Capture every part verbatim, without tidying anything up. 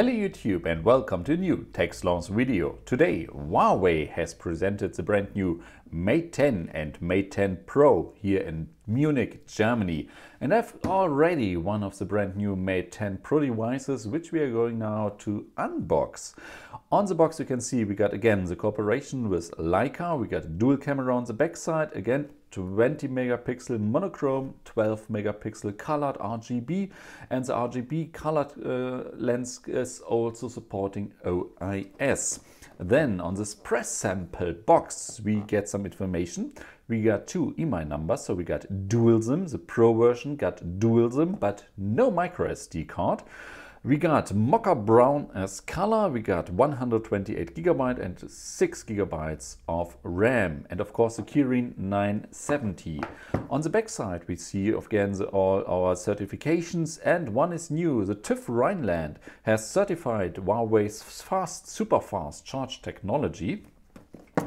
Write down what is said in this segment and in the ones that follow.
Hello YouTube and welcome to a new Techsloth video. Today Huawei has presented the brand new Mate ten and Mate ten Pro here in Munich, Germany. And I have already one of the brand new Mate ten Pro devices, which we are going now to unbox. On the box you can see we got again the cooperation with Leica. We got a dual camera on the backside, again twenty megapixel monochrome, twelve megapixel colored R G B, and the R G B colored uh, lens is also supporting O I S. Then on this press sample box we get some information. We got two E M I numbers, so we got dual SIM. The Pro version got dual SIM but no micro S D card. We got mocha brown as color. We got one hundred twenty-eight gigabyte and six gigabytes of RAM, and of course the Kirin nine seventy. On the back side we see again the, all our certifications, and one is new. The TÜV Rhineland has certified Huawei's fast, super fast charge technology.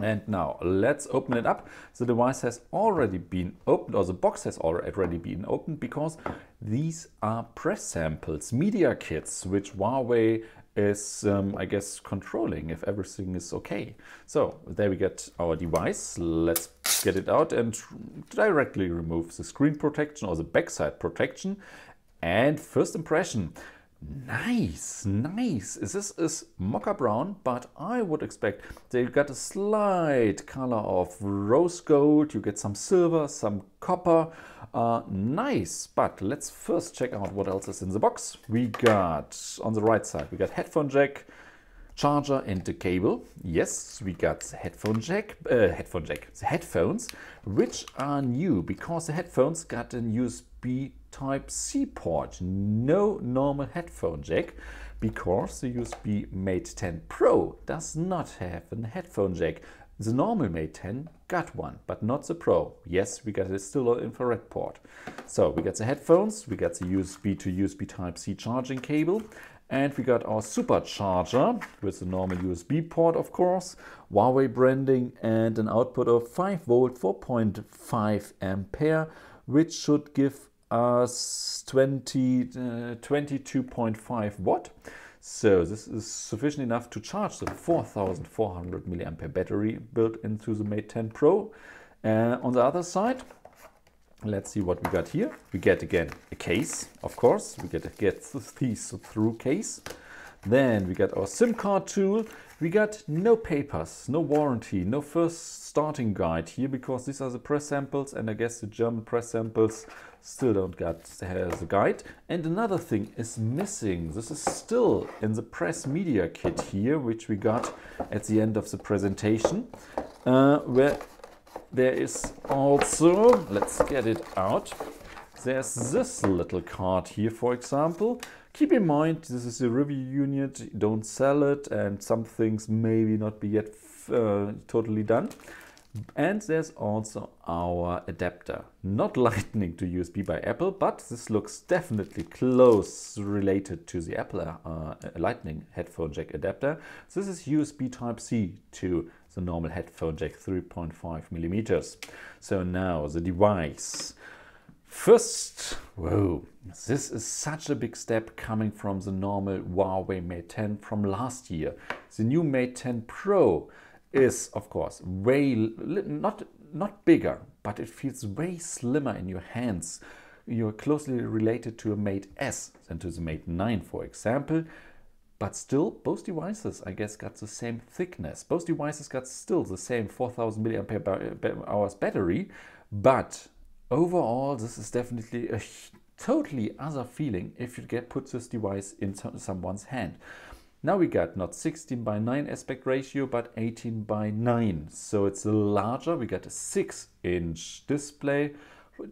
And now let's open it up. The device has already been opened, or the box has already been opened, because these are press samples, media kits, which Huawei is, um, I guess, controlling if everything is okay. So there we get our device. Let's get it out and directly remove the screen protection or the backside protection. And first impression. Nice, nice. This is mocha brown, but I would expect they've got a slight color of rose gold. You get some silver, some copper. Uh, nice, but let's first check out what else is in the box. We got, on the right side, we got headphone jack, charger and the cable. Yes, we got the headphone jack, uh, headphone jack, the headphones, which are new because the headphones got a U S B Type C port, no normal headphone jack, because the U S B Mate ten Pro does not have a headphone jack. The normal Mate ten got one, but not the Pro. Yes, we got it still an infrared port. So we got the headphones, we got the U S B to U S B Type C charging cable, and we got our supercharger with the normal U S B port, of course, Huawei branding, and an output of five volt, four point five ampere, which should give us twenty-two point five watt. So this is sufficient enough to charge the four thousand four hundred milliamp hour battery built into the Mate ten Pro. Uh, on the other side, let's see what we got here. We get again a case, of course. We get a get-these-through case. Then we got our SIM card tool. We got no papers, no warranty, no first starting guide here, because these are the press samples, and I guess the German press samples still don't got the guide. And another thing is missing. This is still in the press media kit here, which we got at the end of the presentation, uh, where there is also, let's get it out, there's this little card here, for example. Keep in mind, this is a review unit, don't sell it, and some things maybe not be yet uh, totally done. And there's also our adapter. Not Lightning to U S B by Apple, but this looks definitely close related to the Apple uh, Lightning headphone jack adapter. So this is U S B Type C to the normal headphone jack, three point five millimeters. So now the device. First, whoa, this is such a big step coming from the normal Huawei Mate ten from last year. The new Mate ten Pro is, of course, way, not, not bigger, but it feels way slimmer in your hands. You're closely related to a Mate S than to the Mate nine, for example. But still, both devices, I guess, got the same thickness. Both devices got still the same four thousand milliamp hour battery, but overall, this is definitely a totally other feeling if you get put this device in someone's hand. Now we got not sixteen by nine aspect ratio, but eighteen by nine. So it's larger. We got a six inch display,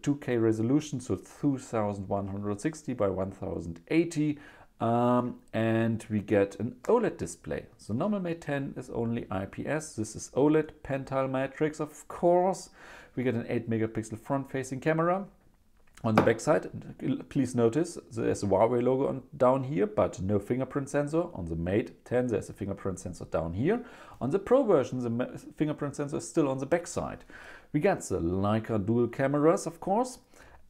two K resolution, so two thousand one hundred sixty by one thousand eighty. Um, and we get an OLED display. So normal Mate ten is only I P S. This is OLED, Pentile Matrix, of course. We get an eight megapixel front-facing camera. On the back side, please notice there's a Huawei logo on, down here, but no fingerprint sensor. On the Mate ten, there's a fingerprint sensor down here. On the Pro version, the fingerprint sensor is still on the back side. We got the Leica dual cameras, of course.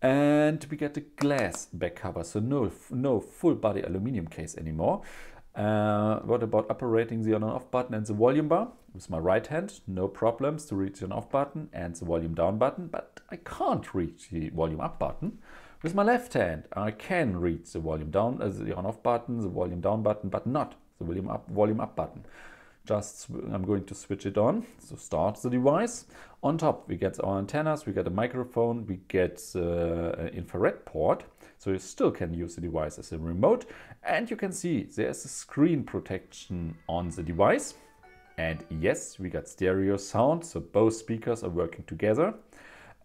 And we get the glass back cover, so no, no full body aluminium case anymore. Uh, what about operating the on and off button and the volume bar? With my right hand, no problems to reach the on off button and the volume down button, but I can't reach the volume up button. With my left hand, I can reach the volume down, uh, the on off button, the volume down button, but not the volume up, volume up button. Just, I'm going to switch it on, so start the device. On top, we get our antennas, we get a microphone, we get uh, infrared port, so you still can use the device as a remote. And you can see there's a screen protection on the device. And yes, we got stereo sound, so both speakers are working together.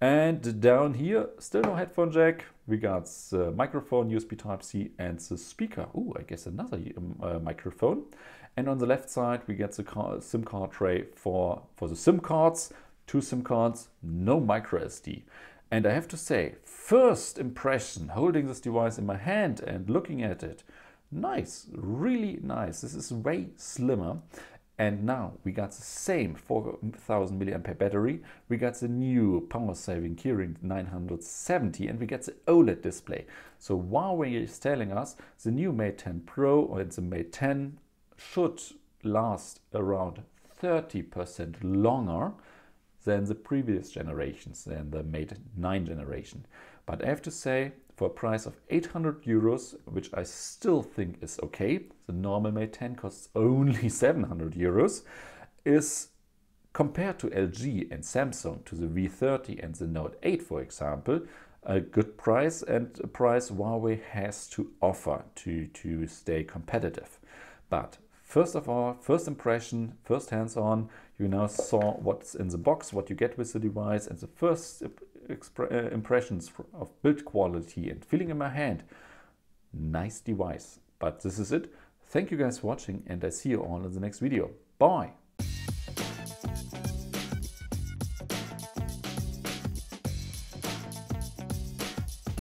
And down here, still no headphone jack. We got the microphone, U S B Type-C and the speaker. Ooh, I guess another uh, microphone. And on the left side, we get the car, SIM card tray for, for the SIM cards. Two SIM cards, no micro S D. And I have to say, first impression, holding this device in my hand and looking at it, nice, really nice. This is way slimmer. And now we got the same four thousand milliamp hour battery, we got the new power-saving Kirin nine seventy, and we get the OLED display. So Huawei is telling us the new Mate ten Pro or the Mate ten should last around thirty percent longer than the previous generations, than the Mate nine generation. But I have to say, for a price of eight hundred euros, which I still think is okay, the normal Mate ten costs only seven hundred euros, is compared to L G and Samsung, to the V thirty and the Note eight, for example, a good price and a price Huawei has to offer to, to stay competitive. But first of all, first impression, first hands-on, you now saw what's in the box, what you get with the device, and the first impressions of build quality and feeling in my hand. Nice device. But this is it. Thank you guys for watching, and I see you all in the next video. Bye!